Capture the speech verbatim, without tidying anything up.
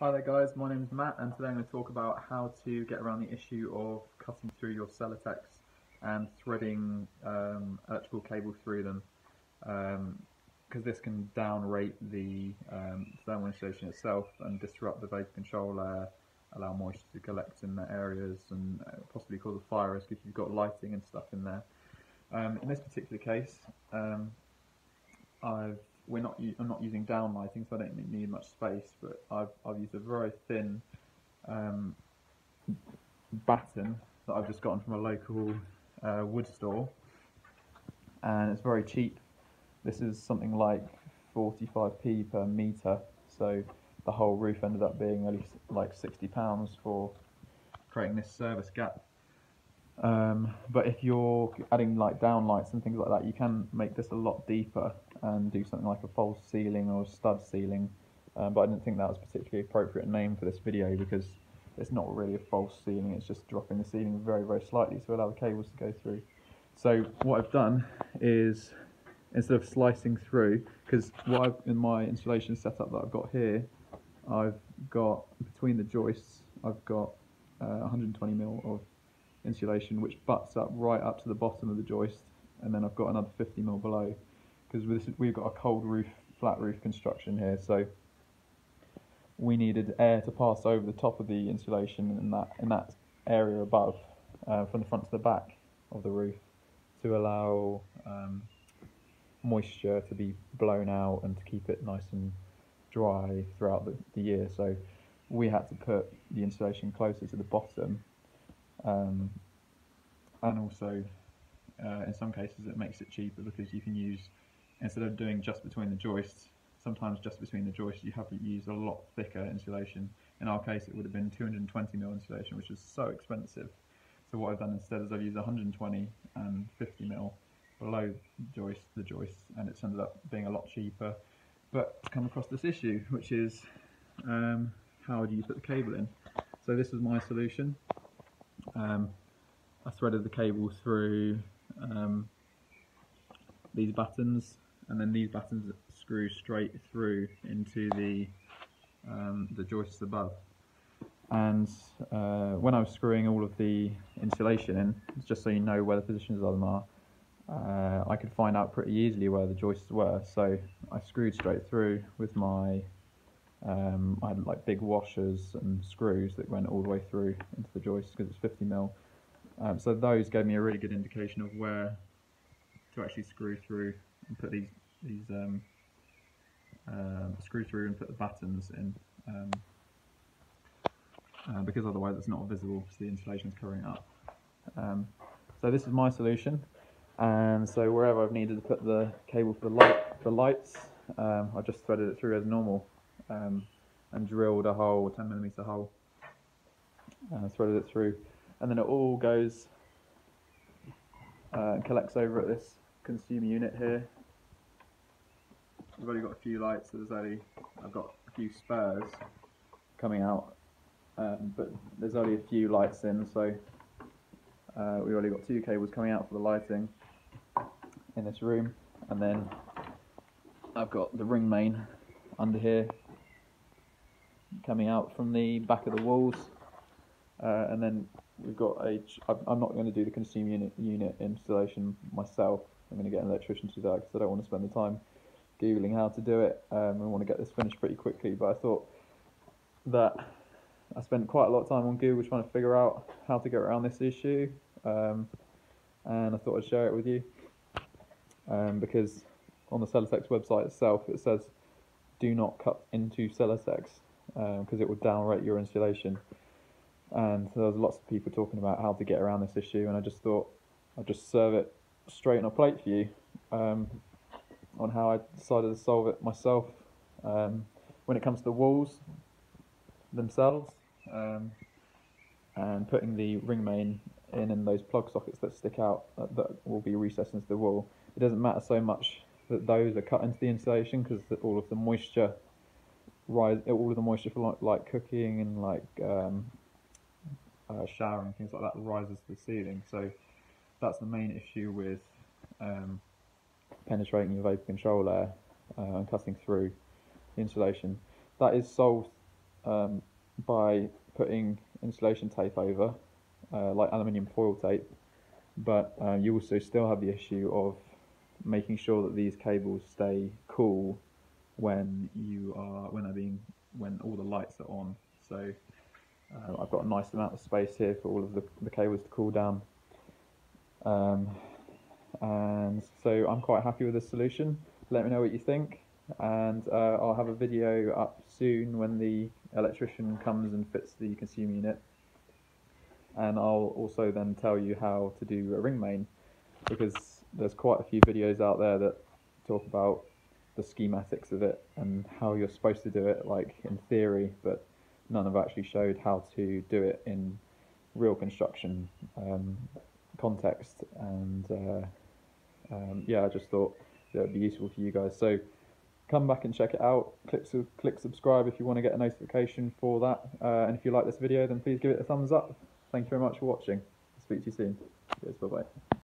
Hi there guys, my name is Matt and today I'm going to talk about how to get around the issue of cutting through your Celotex and threading um, electrical cable through them, because um, this can downrate the um, thermal insulation itself and disrupt the vapor control layer, allow moisture to collect in the areas and possibly cause a fire risk if you've got lighting and stuff in there. Um, in this particular case, um, I've We're not. I'm not using down lighting, so I don't need much space. But I've I've used a very thin um, batten that I've just gotten from a local uh, wood store, and it's very cheap. This is something like forty-five p per meter, so the whole roof ended up being at least like sixty pounds for creating this service gap. Um, but if you're adding like down lights and things like that, you can make this a lot deeper and do something like a false ceiling or stud ceiling, um, but I didn't think that was a particularly appropriate name for this video because it's not really a false ceiling, it's just dropping the ceiling very very slightly to allow the cables to go through. So what I've done is, instead of slicing through, because in my installation setup that I've got here, I've got between the joists I've got uh, one hundred twenty mil of insulation which butts up right up to the bottom of the joist, and then I've got another fifty mil below, because we've got a cold roof, flat roof construction here, so we needed air to pass over the top of the insulation in that, in that area above, uh, from the front to the back of the roof, to allow um, moisture to be blown out and to keep it nice and dry throughout the, the year. So we had to put the insulation closer to the bottom, um, and also uh, in some cases it makes it cheaper because you can use, instead of doing just between the joists, sometimes just between the joists you have to use a lot thicker insulation. In our case it would have been two hundred twenty mil insulation, which is so expensive. So what I've done instead is I've used one hundred twenty and fifty mil below the joist, the joists, and it's ended up being a lot cheaper. But I've come across this issue, which is um, how do you put the cable in? So this was my solution. Um, I threaded the cable through um, these battens, and then these battens screw straight through into the um, the joists above. And uh, when I was screwing all of the insulation in, just so you know where the positions of them are, uh, I could find out pretty easily where the joists were. So I screwed straight through with my, um, I had like big washers and screws that went all the way through into the joists because it's fifty mil. Um, so those gave me a really good indication of where to actually screw through and put these these um, uh, screw through and put the battens in, um, uh, because otherwise it's not visible because the insulation is covering up. Um, so this is my solution, and so wherever I've needed to put the cable for the light, the lights, um, I just threaded it through as normal, um, and drilled a hole, ten millimeter hole, and threaded it through, and then it all goes uh, and collects over at this consumer unit here. We've only got a few lights, so there's only, I've got a few spares coming out, um, but there's only a few lights in, so uh, we've only got two cables coming out for the lighting in this room, and then I've got the ring main under here coming out from the back of the walls, uh, and then we've got a, I'm not going to do the consumer unit, unit installation myself. I'm going to get an electrician to do that because I don't want to spend the time Googling how to do it. Um, I want to get this finished pretty quickly, but I thought that I spent quite a lot of time on Google trying to figure out how to get around this issue, um, and I thought I'd share it with you, um, because on the Celotex website itself it says do not cut into Celotex because um, it would downrate your insulation. And there was lots of people talking about how to get around this issue, and I just thought I'd just serve it straight on a plate for you, um, on how I decided to solve it myself. Um, when it comes to the walls themselves, um, and putting the ring main in and those plug sockets that stick out that, that will be recessed into the wall, it doesn't matter so much that those are cut into the insulation because all of the moisture rise, all of the moisture for like, like cooking and like um, Uh, showering, things like that, rises to the ceiling. So that's the main issue with um, penetrating your vapor control layer uh, and cutting through the insulation. That is solved um, by putting insulation tape over, uh, like aluminium foil tape, but uh, you also still have the issue of making sure that these cables stay cool when you are when I mean when all the lights are on. So uh, I've got a nice amount of space here for all of the, the cables to cool down, um, and so I'm quite happy with this solution. Let me know what you think, and uh, I'll have a video up soon when the electrician comes and fits the consumer unit, and I'll also then tell you how to do a ring main, because there's quite a few videos out there that talk about the schematics of it and how you're supposed to do it, like in theory, but none have actually showed how to do it in real construction um, context. And uh, um, yeah, I just thought that would be useful for you guys, so come back and check it out. Click, su click subscribe if you want to get a notification for that, uh, and if you like this video then please give it a thumbs up. Thank you very much for watching. I'll speak to you soon. Cheers, bye bye.